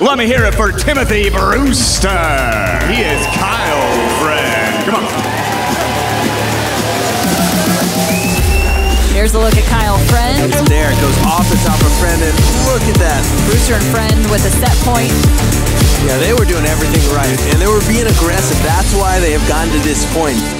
Let me hear it for Timothy Brewster. He is Kyle Friend. Come on. Here's a look at Kyle Friend. It's there. It goes off the top of Friend, and look at that. Brewster and Friend with a set point. Yeah, they were doing everything right, and they were being aggressive. That's why they have gotten to this point.